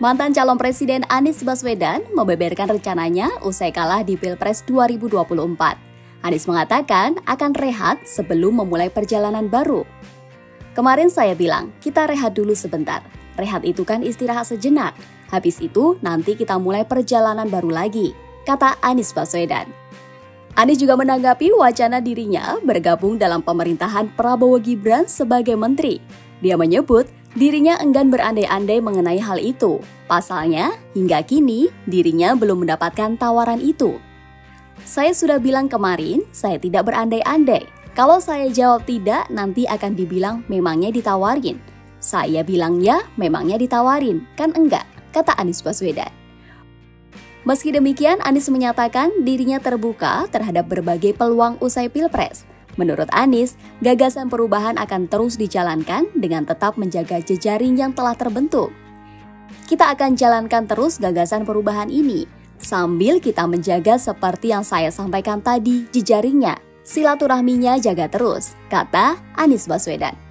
Mantan calon presiden Anies Baswedan membeberkan rencananya usai kalah di Pilpres 2024. Anies mengatakan akan rehat sebelum memulai perjalanan baru. Kemarin saya bilang, kita rehat dulu sebentar. Rehat itu kan istirahat sejenak. Habis itu nanti kita mulai perjalanan baru lagi, kata Anies Baswedan. Anies juga menanggapi wacana dirinya bergabung dalam pemerintahan Prabowo-Gibran sebagai menteri. Dia menyebut, dirinya enggan berandai-andai mengenai hal itu. Pasalnya, hingga kini dirinya belum mendapatkan tawaran itu. Saya sudah bilang kemarin, saya tidak berandai-andai. Kalau saya jawab tidak, nanti akan dibilang memangnya ditawarin. Saya bilang ya, memangnya ditawarin, kan enggak, kata Anies Baswedan. Meski demikian, Anies menyatakan dirinya terbuka terhadap berbagai peluang usai Pilpres. Menurut Anies, gagasan perubahan akan terus dijalankan dengan tetap menjaga jejaring yang telah terbentuk. Kita akan jalankan terus gagasan perubahan ini, sambil kita menjaga seperti yang saya sampaikan tadi jejaringnya, silaturahminya jaga terus, kata Anies Baswedan.